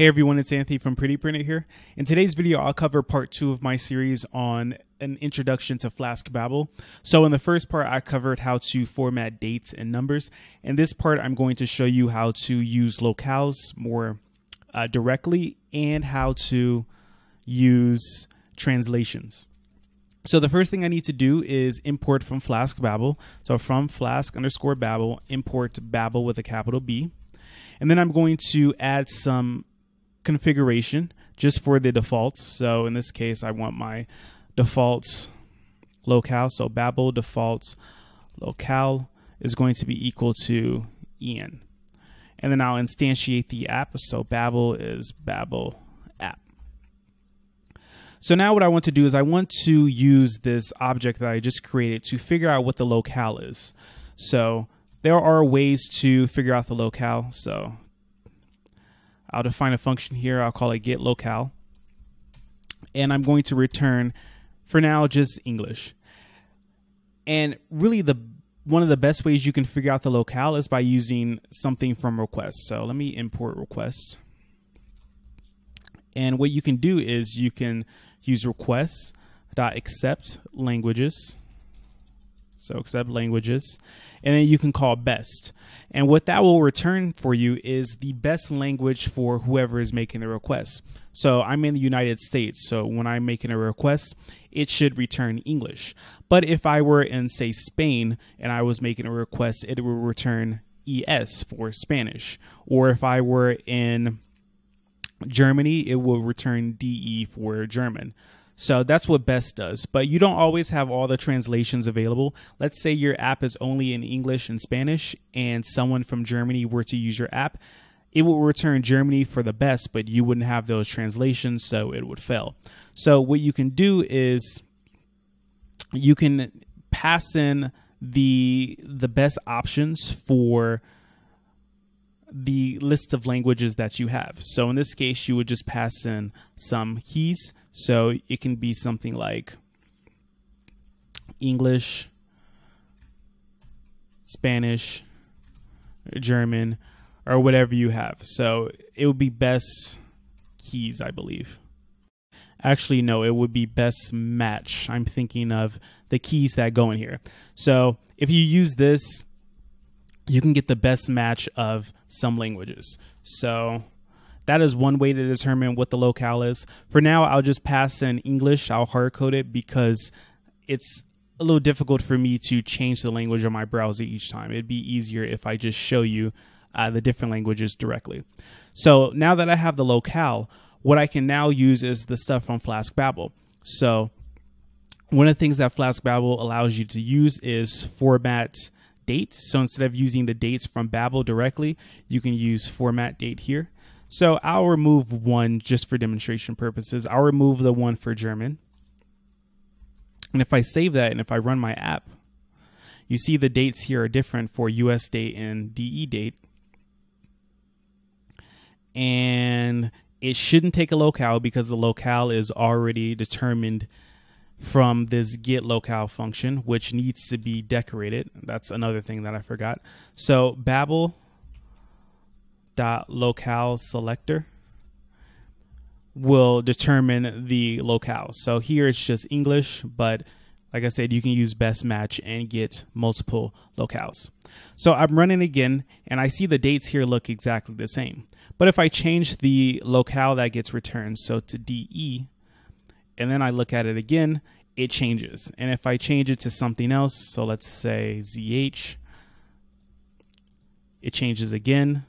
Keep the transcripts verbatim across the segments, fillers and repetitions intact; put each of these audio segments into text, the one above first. Hey everyone, it's Anthony from Pretty Printed here. In today's video, I'll cover part two of my series on an introduction to Flask-Babel. So in the first part, I covered how to format dates and numbers. In this part, I'm going to show you how to use locales more uh, directly and how to use translations. So the first thing I need to do is import from Flask-Babel. So from Flask underscore Babel, import Babel with a capital B. And then I'm going to add some configuration just for the defaults. So in this case, I want my defaults locale. So Babel defaults locale is going to be equal to en. And then I'll instantiate the app. So Babel is Babel app. So now what I want to do is I want to use this object that I just created to figure out what the locale is. So there are ways to figure out the locale. So I'll define a function here. I'll call it get locale. And I'm going to return, for now, just English. And really, the one of the best ways you can figure out the locale is by using something from requests. So let me import requests. And what you can do is you can use requests.accept languages. So accept languages, and then you can call best. And what that will return for you is the best language for whoever is making the request. So I'm in the United States, so when I'm making a request, it should return English. But if I were in, say, Spain, and I was making a request, it would return E S for Spanish. Or if I were in Germany, it will return D E for German. So that's what best does, but you don't always have all the translations available. Let's say your app is only in English and Spanish and someone from Germany were to use your app. It will return Germany for the best, but you wouldn't have those translations, so it would fail. So what you can do is you can pass in the, the best options for the list of languages that you have. So in this case, you would just pass in some keys. So it can be something like English, Spanish, German, or whatever you have. So it would be best keys, I believe. Actually, no, it would be best match. I'm thinking of the keys that go in here. So if you use this, you can get the best match of some languages. So that is one way to determine what the locale is. For now, I'll just pass in English. I'll hard code it because it's a little difficult for me to change the language of my browser each time. It'd be easier if I just show you uh, the different languages directly. So now that I have the locale, what I can now use is the stuff from Flask-Babel. So one of the things that Flask-Babel allows you to use is format dates. So instead of using the dates from Babel directly, you can use format date here. So I'll remove one just for demonstration purposes. I'll remove the one for German. And if I save that and if I run my app, you see the dates here are different for U S date and D E date. And it shouldn't take a locale because the locale is already determined from this get locale function, which needs to be decorated. That's another thing that I forgot. So Babel dot locale selector will determine the locale. So here it's just English, but like I said, you can use best match and get multiple locales. So I'm running again, and I see the dates here look exactly the same. But if I change the locale that gets returned, so to D E, and then I look at it again, it changes. And if I change it to something else, so let's say Z H, it changes again,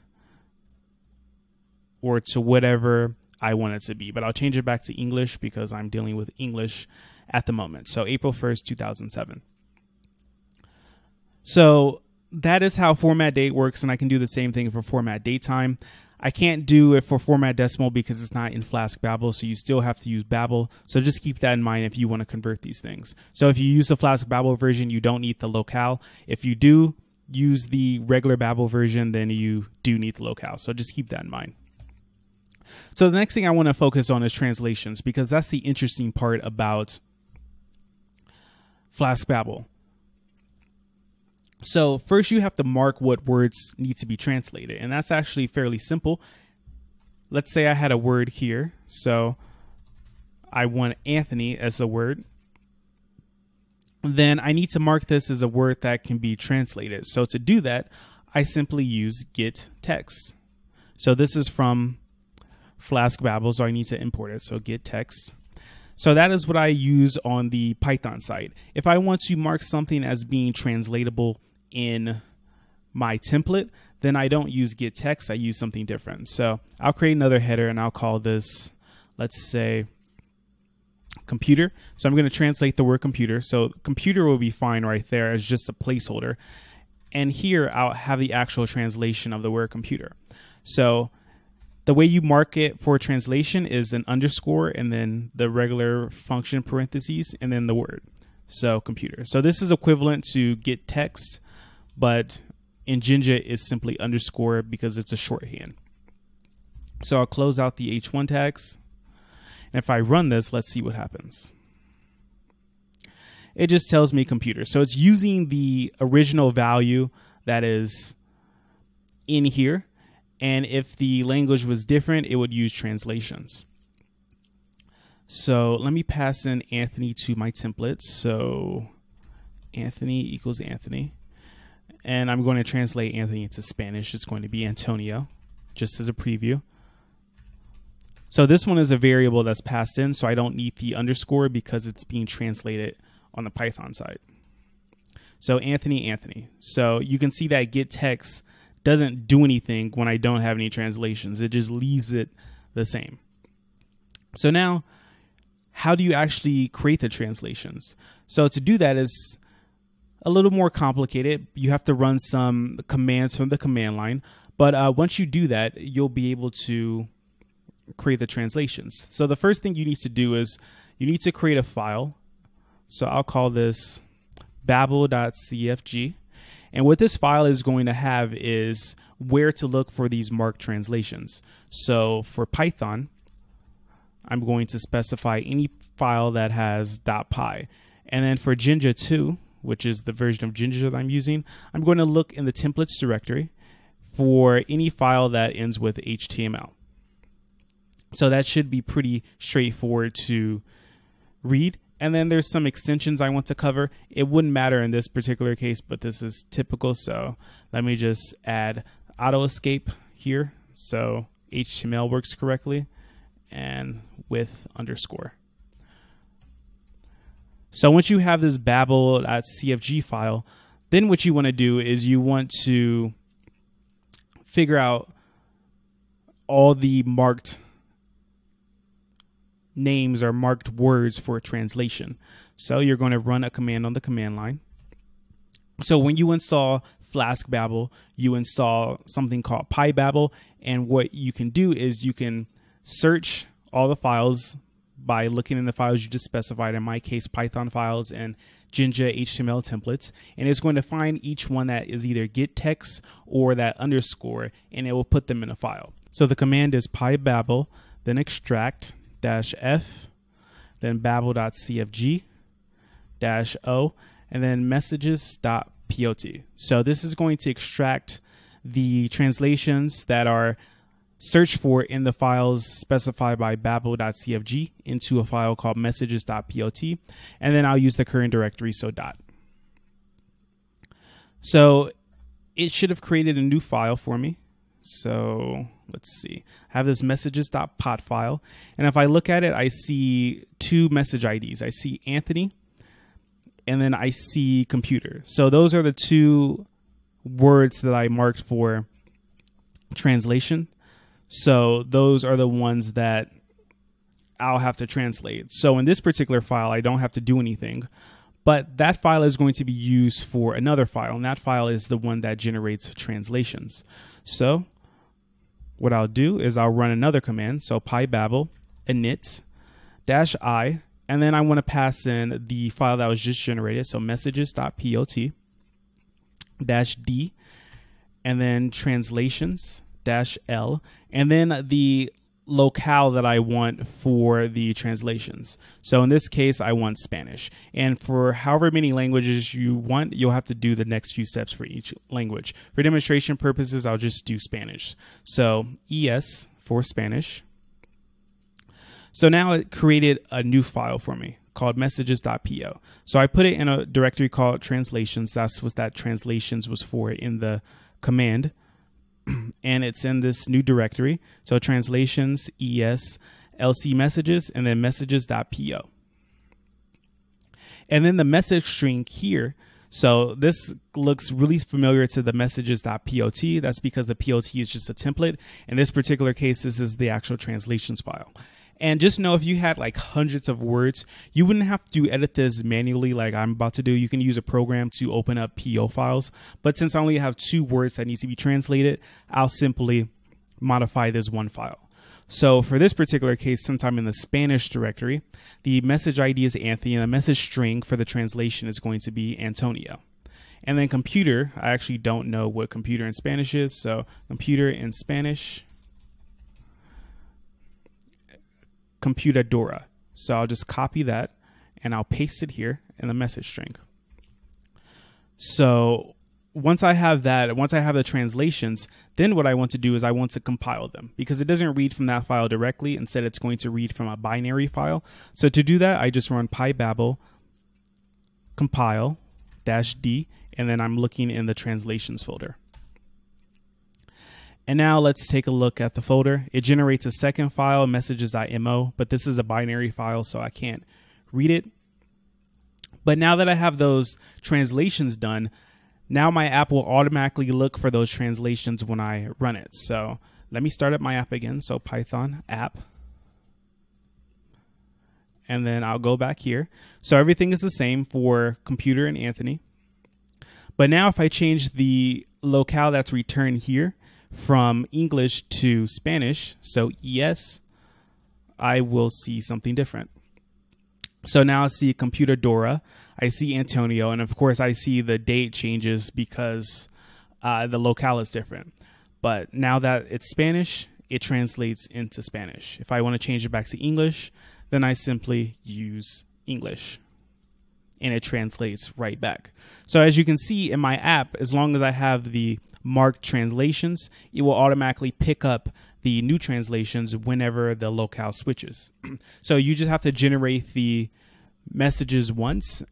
or to whatever I want it to be. But I'll change it back to English because I'm dealing with English at the moment. So April first, two thousand seven. So that is how format date works, and I can do the same thing for format date time. I can't do it for format decimal because it's not in Flask-Babel, so you still have to use Babel. So just keep that in mind if you want to convert these things. So if you use the Flask-Babel version, you don't need the locale. If you do use the regular Babel version, then you do need the locale. So just keep that in mind. So the next thing I want to focus on is translations, because that's the interesting part about Flask-Babel. So first you have to mark what words need to be translated, and that's actually fairly simple. let's say I had a word here. So I want Anthony as the word. Then I need to mark this as a word that can be translated. So to do that, I simply use get text. So this is from Flask-Babel, so I need to import it. So get text. So that is what I use on the Python side. If I want to mark something as being translatable in my template, then I don't use get text, I use something different. So I'll create another header and I'll call this, let's say, computer. So I'm going to translate the word computer. So computer will be fine right there as just a placeholder. And here I'll have the actual translation of the word computer. So the way you mark it for translation is an underscore and then the regular function parentheses and then the word. So computer. So this is equivalent to get text, but in Jinja is simply underscore because it's a shorthand. So I'll close out the H one tags. And if I run this, let's see what happens. It just tells me computer. So it's using the original value that is in here. And if the language was different, it would use translations. So let me pass in Anthony to my template. So Anthony equals Anthony. And I'm going to translate Anthony into Spanish. It's going to be Antonio, just as a preview. So this one is a variable that's passed in, so I don't need the underscore because it's being translated on the Python side. So Anthony, Anthony. So you can see that get text doesn't do anything when I don't have any translations. It just leaves it the same. So now, how do you actually create the translations? So to do that is a little more complicated. You have to run some commands from the command line. But uh, once you do that, you'll be able to create the translations. So the first thing you need to do is you need to create a file. So I'll call this babel dot c f g. And what this file is going to have is where to look for these marked translations. So for Python, I'm going to specify any file that has .py. And then for Jinja two, which is the version of Jinja that I'm using, I'm going to look in the templates directory for any file that ends with H T M L. So that should be pretty straightforward to read. And then there's some extensions I want to cover. It wouldn't matter in this particular case, but this is typical. So let me just add auto escape here. So H T M L works correctly and with underscore. So once you have this babel dot c f g file, then what you want to do is you want to figure out all the marked names or marked words for translation. So you're going to run a command on the command line. So when you install Flask-Babel, you install something called PyBabel. And what you can do is you can search all the files by looking in the files you just specified, in my case, Python files and Jinja H T M L templates. And it's going to find each one that is either get text or that underscore, and it will put them in a file. So the command is PyBabel, then extract dash F, then babel dot c f g, dash O, and then messages dot pot. So this is going to extract the translations that are searched for in the files specified by babel dot c f g into a file called messages dot pot. And then I'll use the current directory, so dot. So it should have created a new file for me. So let's see, I have this messages dot pot file. And if I look at it, I see two message I Ds. I see Anthony and then I see computer. So those are the two words that I marked for translation. So those are the ones that I'll have to translate. So in this particular file, I don't have to do anything, but that file is going to be used for another file. And that file is the one that generates translations. So what I'll do is I'll run another command. So pybabel init dash I, and then I want to pass in the file that was just generated. So messages dot pot dash D, and then translations dash L, and then the locale that I want for the translations. So in this case, I want Spanish. And for however many languages you want, you'll have to do the next few steps for each language. For demonstration purposes, I'll just do Spanish. So E S for Spanish. So now it created a new file for me called messages dot p o. So I put it in a directory called translations. That's what that translations was for in the command. And it's in this new directory. So translations, es, lc messages, and then messages dot p o. And then the message string here. So this looks really familiar to the messages dot p o t. That's because the P O T is just a template. In this particular case, this is the actual translations file. And just know if you had like hundreds of words, you wouldn't have to edit this manually like I'm about to do. You can use a program to open up P O files. But since I only have two words that need to be translated, I'll simply modify this one file. So for this particular case, sometime in the Spanish directory, the message I D is Anthony and the message string for the translation is going to be Antonio. And then computer, I actually don't know what computer in Spanish is. So computer in Spanish. Computadora. So I'll just copy that and I'll paste it here in the message string. So once I have that, once I have the translations, then what I want to do is I want to compile them because it doesn't read from that file directly. Instead, it's going to read from a binary file. So to do that, I just run PyBabel compile dash D, and then I'm looking in the translations folder. And now let's take a look at the folder. It generates a second file, messages dot m o, but this is a binary file, so I can't read it. But now that I have those translations done, now my app will automatically look for those translations when I run it. So let me start up my app again. So Python app. And then I'll go back here. So everything is the same for computer and Anthony. But now if I change the locale that's returned here, from English to Spanish, so yes, I will see something different. So now I see Computadora, I see Antonio, and of course I see the date changes because uh, the locale is different. But now that it's Spanish, it translates into Spanish. If I want to change it back to English, then I simply use English. And it translates right back. So as you can see in my app, as long as I have the marked translations, it will automatically pick up the new translations whenever the locale switches. So you just have to generate the messages once,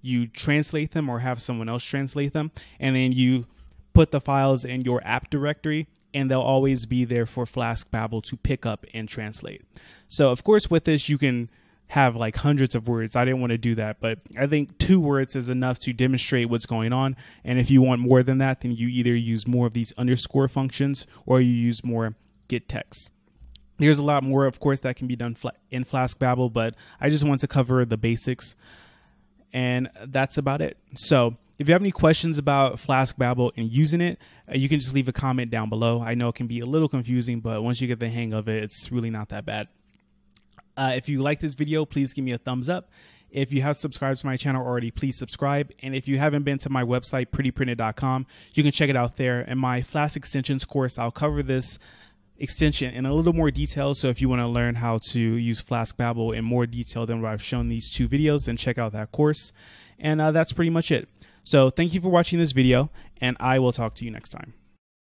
you translate them or have someone else translate them, and then you put the files in your app directory, and they'll always be there for Flask-Babel to pick up and translate. So of course with this you can have like hundreds of words. I didn't want to do that, but I think two words is enough to demonstrate what's going on. And if you want more than that, then you either use more of these underscore functions or you use more get text. There's a lot more, of course, that can be done in Flask-Babel, but I just want to cover the basics. And that's about it. So if you have any questions about Flask-Babel and using it, you can just leave a comment down below. I know it can be a little confusing, but once you get the hang of it, it's really not that bad. Uh, if you like this video, please give me a thumbs up. If you have subscribed to my channel already, please subscribe. And if you haven't been to my website, pretty printed dot com, you can check it out there. In my Flask extensions course, I'll cover this extension in a little more detail. So if you want to learn how to use Flask-Babel in more detail than what I've shown these two videos, then check out that course. And uh, that's pretty much it. So thank you for watching this video, and I will talk to you next time.